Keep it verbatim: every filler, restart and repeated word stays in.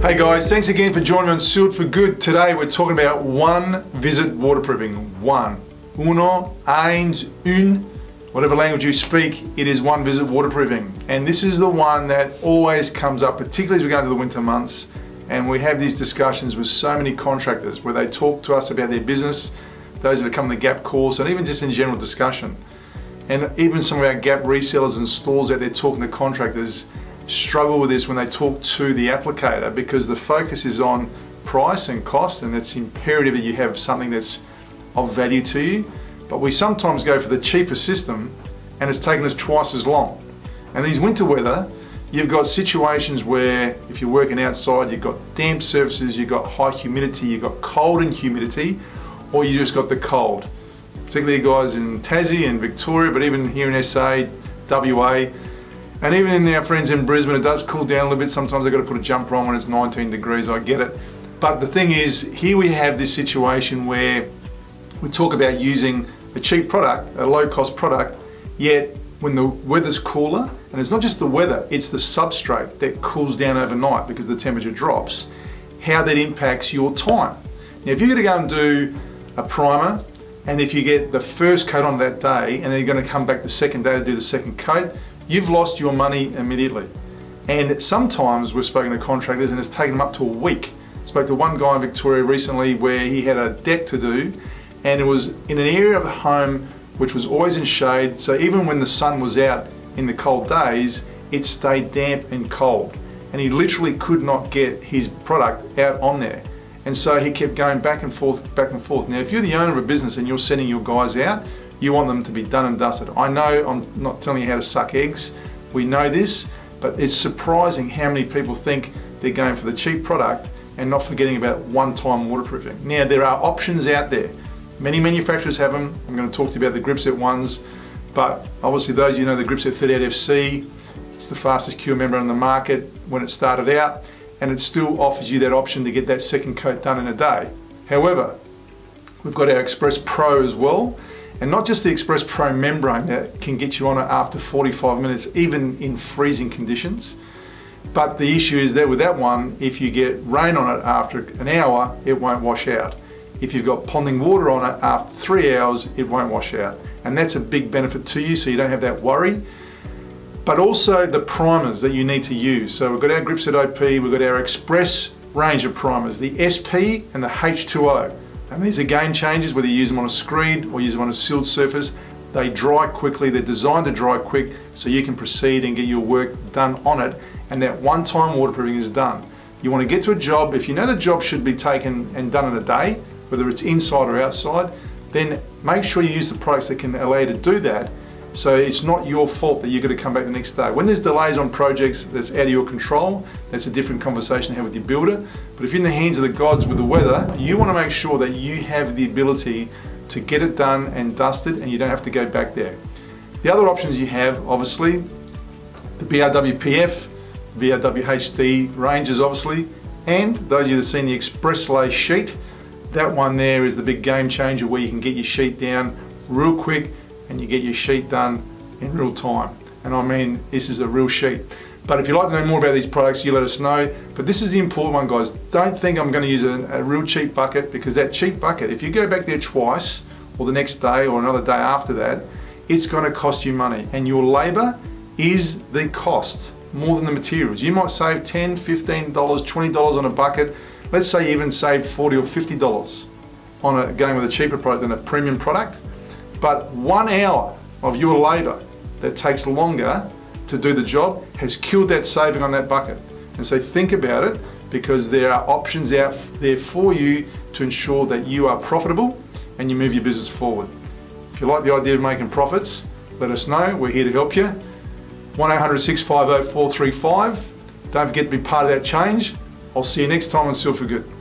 Hey guys, thanks again for joining me on Sealed For Good. Today we're talking about one visit waterproofing. One. Uno, eins, un, whatever language you speak, it is one visit waterproofing. And this is the one that always comes up, particularly as we go into the winter months. And we have these discussions with so many contractors where they talk to us about their business, those that have come to the GAP course, and even just in general discussion. And even some of our GAP resellers and stores out there talking to contractors struggle with this when they talk to the applicator, because the focus is on price and cost, and it's imperative that you have something that's of value to you. But we sometimes go for the cheaper system and it's taken us twice as long. And these winter weather, you've got situations where if you're working outside, you've got damp surfaces, you've got high humidity, you've got cold and humidity, or you just got the cold. Particularly guys in Tassie and Victoria, but even here in S A, W A, and even in our friends in Brisbane, it does cool down a little bit. Sometimes I've got to put a jumper on when it's nineteen degrees, I get it. But the thing is, here we have this situation where we talk about using a cheap product, a low cost product, yet when the weather's cooler, and it's not just the weather, it's the substrate that cools down overnight because the temperature drops, how that impacts your time. Now, if you're gonna go and do a primer, and if you get the first coat on that day, and then you're gonna come back the second day to do the second coat, you've lost your money immediately. And sometimes we've spoken to contractors and it's taken them up to a week. I spoke to one guy in Victoria recently where he had a deck to do, and it was in an area of the home which was always in shade, so even when the sun was out in the cold days, it stayed damp and cold. And he literally could not get his product out on there. And so he kept going back and forth, back and forth. Now, if you're the owner of a business and you're sending your guys out, you want them to be done and dusted. I know I'm not telling you how to suck eggs. We know this, but it's surprising how many people think they're going for the cheap product and not forgetting about one-time waterproofing. Now, there are options out there. Many manufacturers have them. I'm going to talk to you about the Gripset ones, but obviously those of you know the Gripset thirty-eight F C, it's the fastest cure membrane on the market when it started out, and it still offers you that option to get that second coat done in a day. However, we've got our Express Pro as well, and not just the Express Pro membrane that can get you on it after forty-five minutes, even in freezing conditions. But the issue is that with that one, if you get rain on it after an hour, it won't wash out. If you've got ponding water on it after three hours, it won't wash out. And that's a big benefit to you, so you don't have that worry. But also the primers that you need to use. So we've got our Gripset O P, we've got our Express range of primers, the S P and the H two O. And these are game changers, whether you use them on a screed or use them on a sealed surface. They dry quickly, they're designed to dry quick, so you can proceed and get your work done on it. And that one-time waterproofing is done. You want to get to a job, if you know the job should be taken and done in a day, whether it's inside or outside, then make sure you use the products that can allow you to do that, so it's not your fault that you've got to come back the next day. When there's delays on projects that's out of your control, that's a different conversation to have with your builder. But if you're in the hands of the gods with the weather, you want to make sure that you have the ability to get it done and dusted, and you don't have to go back there. The other options you have, obviously, the B R W P F, B R W H D ranges, obviously, and those of you that have seen the Express Lay Sheet, that one there is the big game changer where you can get your sheet down real quick and you get your sheet done in real time. And I mean, this is a real sheet. But if you'd like to know more about these products, you let us know. But this is the important one, guys. Don't think I'm going to use a, a real cheap bucket, because that cheap bucket, if you go back there twice, or the next day, or another day after that, it's going to cost you money. And your labor is the cost, more than the materials. You might save ten dollars, fifteen dollars, twenty dollars on a bucket. Let's say you even saved forty dollars or fifty dollars on a, going with a cheaper product than a premium product. But one hour of your labor that takes longer to do the job has killed that saving on that bucket. And so think about it, because there are options out there for you to ensure that you are profitable and you move your business forward. If you like the idea of making profits, let us know. We're here to help you. one eight hundred, six five zero, four three five. Don't forget to be part of that change. I'll see you next time on Sealed For Good.